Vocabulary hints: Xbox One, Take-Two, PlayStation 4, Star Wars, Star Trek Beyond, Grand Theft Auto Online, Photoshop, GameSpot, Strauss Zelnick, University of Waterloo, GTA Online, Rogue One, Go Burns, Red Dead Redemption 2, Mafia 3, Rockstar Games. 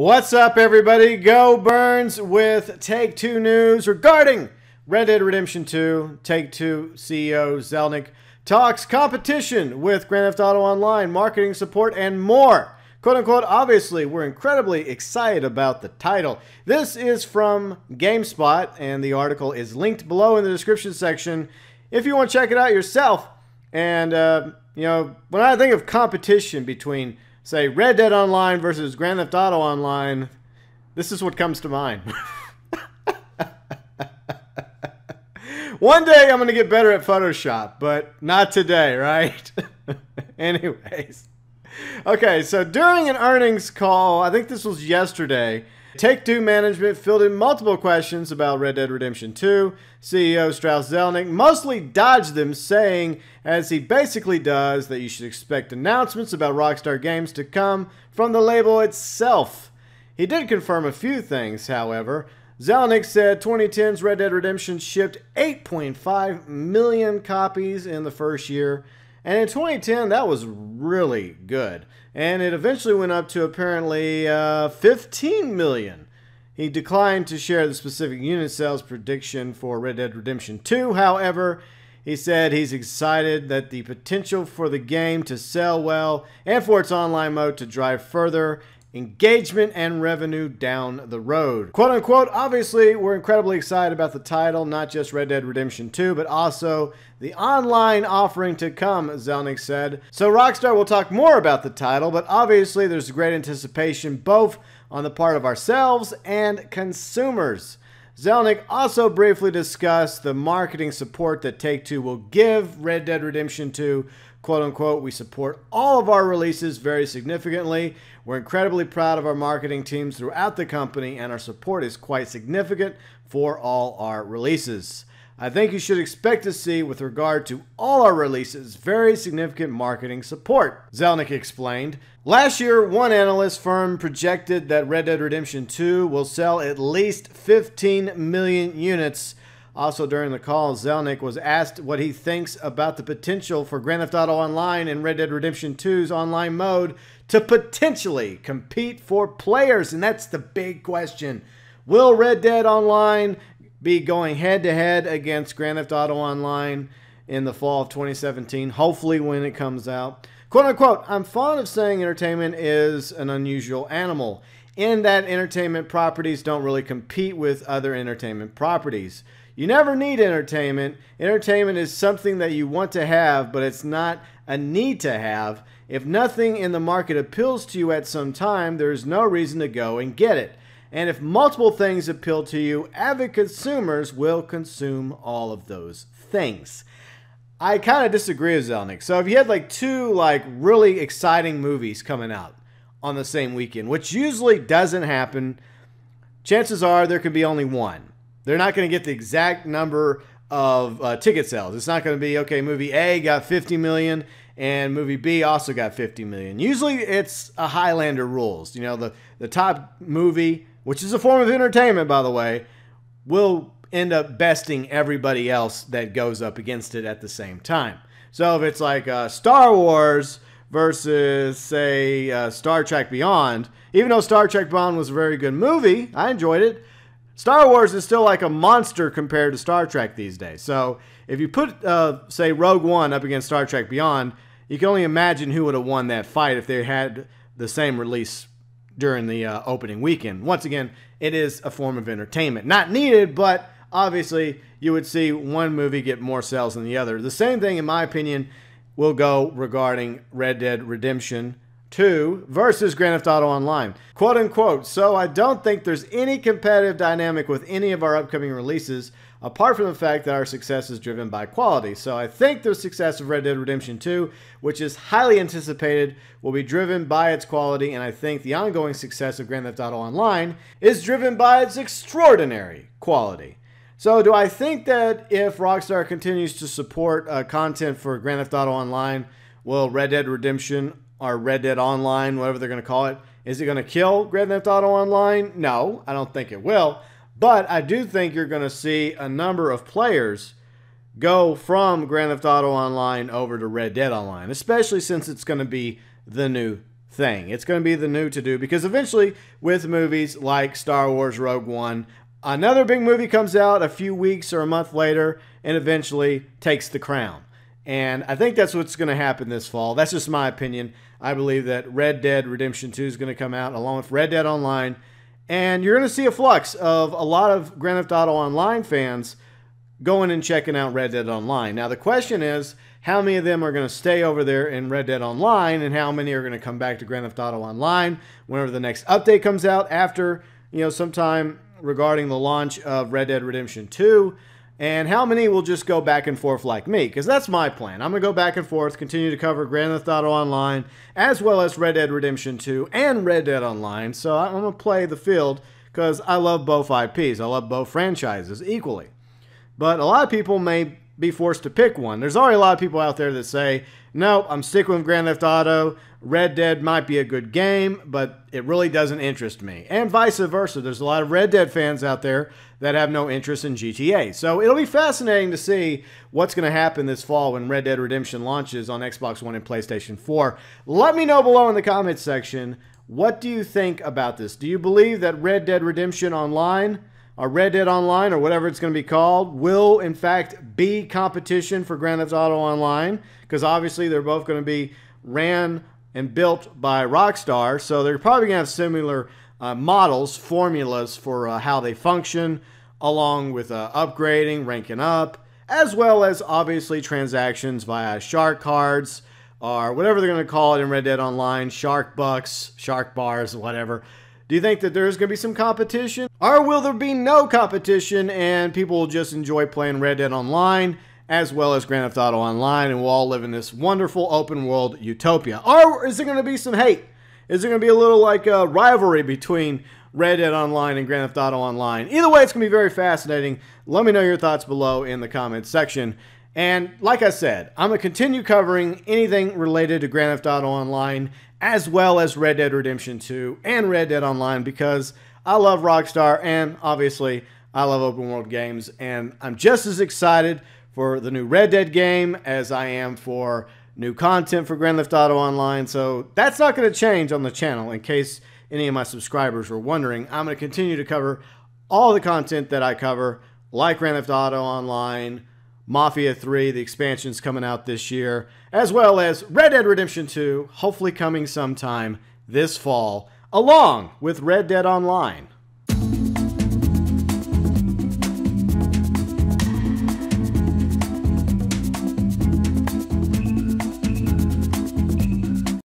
What's up, everybody? Go Burns with Take-Two News regarding Red Dead Redemption 2. Take-Two CEO Zelnick talks competition with Grand Theft Auto Online, marketing support, and more. Quote unquote, obviously, we're incredibly excited about the title. This is from GameSpot, and the article is linked below in the description section if you want to check it out yourself. And, you know, when I think of competition between say Red Dead Online versus Grand Theft Auto Online, this is what comes to mind. One day I'm going to get better at Photoshop, but not today, right? Anyways. Okay, so during an earnings call, I think this was yesterday, Take-Two management fielded multiple questions about Red Dead Redemption 2. CEO Strauss Zelnick mostly dodged them, saying, as he basically does, that you should expect announcements about Rockstar Games to come from the label itself. He did confirm a few things, however. Zelnick said 2010's Red Dead Redemption shipped 8.5 million copies in the first year. And in 2010, that was really good. And it eventually went up to apparently 15 million. He declined to share the specific unit sales prediction for Red Dead Redemption 2. However, he said he's excited that the potential for the game to sell well and for its online mode to drive further engagement and revenue down the road. Quote unquote, obviously, we're incredibly excited about the title, not just Red Dead Redemption 2, but also the online offering to come, Zelnick said. So Rockstar will talk more about the title, but obviously there's great anticipation both on the part of ourselves and consumers. Zelnick also briefly discussed the marketing support that Take-Two will give Red Dead Redemption 2. Quote unquote, we support all of our releases very significantly. We're incredibly proud of our marketing teams throughout the company, and our support is quite significant for all our releases. I think you should expect to see, with regard to all our releases, very significant marketing support, Zelnick explained. Last year, one analyst firm projected that Red Dead Redemption 2 will sell at least 15 million units. Also during the call, Zelnick was asked what he thinks about the potential for Grand Theft Auto Online and Red Dead Redemption 2's online mode to potentially compete for players. And that's the big question. Will Red Dead Online be going head-to-head against Grand Theft Auto Online in the fall of 2017, hopefully when it comes out? Quote unquote, I'm fond of saying entertainment is an unusual animal, in that entertainment properties don't really compete with other entertainment properties. You never need entertainment. Entertainment is something that you want to have, but it's not a need to have. If nothing in the market appeals to you at some time, there is no reason to go and get it. And if multiple things appeal to you, avid consumers will consume all of those things. I kind of disagree with Zelnick. So if you had like two really exciting movies coming out on the same weekend, which usually doesn't happen, chances are there could be only one. They're not going to get the exact number of ticket sales. It's not going to be, okay, movie A got 50 million and movie B also got 50 million. Usually it's a Highlander rules. You know, the top movie, which is a form of entertainment, by the way, will end up besting everybody else that goes up against it at the same time. So if it's like Star Wars versus, say, Star Trek Beyond, even though Star Trek Beyond was a very good movie, I enjoyed it, Star Wars is still like a monster compared to Star Trek these days. So if you put, say, Rogue One up against Star Trek Beyond, you can only imagine who would have won that fight if they had the same release during the opening weekend. Once again, it is a form of entertainment. Not needed, but obviously you would see one movie get more sales than the other. The same thing, in my opinion, will go regarding Red Dead Redemption 2 versus Grand Theft Auto Online. Quote unquote, so I don't think there's any competitive dynamic with any of our upcoming releases, apart from the fact that our success is driven by quality. So I think the success of Red Dead Redemption 2, which is highly anticipated, will be driven by its quality, and I think the ongoing success of Grand Theft Auto Online is driven by its extraordinary quality. So do I think that if Rockstar continues to support content for Grand Theft Auto Online, will Red Dead Redemption or Red Dead Online, whatever they're going to call it, is it going to kill Grand Theft Auto Online? No, I don't think it will. But I do think you're going to see a number of players go from Grand Theft Auto Online over to Red Dead Online, especially since it's going to be the new thing. It's going to be the new to-do, because eventually with movies like Star Wars Rogue One, another big movie comes out a few weeks or a month later and eventually takes the crown. And I think that's what's going to happen this fall. That's just my opinion. I believe that Red Dead Redemption 2 is going to come out along with Red Dead Online. And you're going to see a flux of a lot of Grand Theft Auto Online fans going and checking out Red Dead Online. Now, the question is, how many of them are going to stay over there in Red Dead Online, and how many are going to come back to Grand Theft Auto Online whenever the next update comes out after, you know, sometime regarding the launch of Red Dead Redemption 2, and how many will just go back and forth like me, because that's my plan. I'm going to go back and forth, continue to cover Grand Theft Auto Online, as well as Red Dead Redemption 2 and Red Dead Online, so I'm going to play the field, because I love both IPs. I love both franchises equally. But a lot of people may be forced to pick one. There's already a lot of people out there that say, no, I'm sticking with Grand Theft Auto. Red Dead might be a good game, but it really doesn't interest me. And vice versa. There's a lot of Red Dead fans out there that have no interest in GTA. So it'll be fascinating to see what's going to happen this fall when Red Dead Redemption launches on Xbox One and PlayStation 4. Let me know below in the comments section, what do you think about this? Do you believe that Red Dead Redemption Online, or Red Dead Online, or whatever it's going to be called, will in fact be competition for Grand Theft Auto Online? Because obviously they're both going to be ran and built by Rockstar, so they're probably going to have similar models, formulas for how they function, along with upgrading, ranking up, as well as obviously transactions via shark cards, or whatever they're going to call it in Red Dead Online, shark bucks, shark bars, whatever. Do you think that there's going to be some competition? Or will there be no competition and people will just enjoy playing Red Dead Online as well as Grand Theft Auto Online, and we'll all live in this wonderful open world utopia? Or is there going to be some hate? Is there going to be a little like a rivalry between Red Dead Online and Grand Theft Auto Online? Either way, it's going to be very fascinating. Let me know your thoughts below in the comments section. And like I said, I'm going to continue covering anything related to Grand Theft Auto Online as well as Red Dead Redemption 2 and Red Dead Online, because I love Rockstar and obviously I love open world games, and I'm just as excited for the new Red Dead game as I am for new content for Grand Theft Auto Online. So that's not going to change on the channel, in case any of my subscribers were wondering. I'm going to continue to cover all the content that I cover, like Grand Theft Auto Online, Mafia 3, the expansion's coming out this year, as well as Red Dead Redemption 2, hopefully coming sometime this fall, along with Red Dead Online.